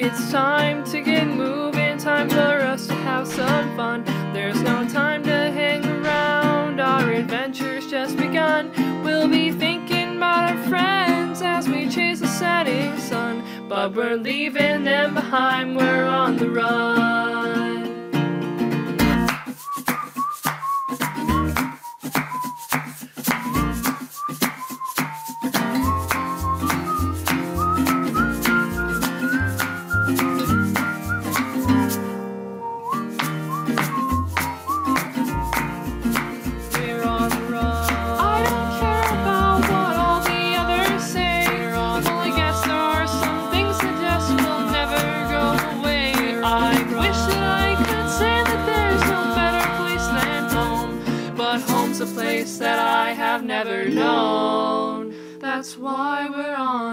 It's time to get moving, time for us to have some fun. There's no time to hang around, our adventure's just begun. We'll be thinking about our friends as we chase the setting sun, but we're leaving them behind, we're on the run. That I have never known. That's why we're on.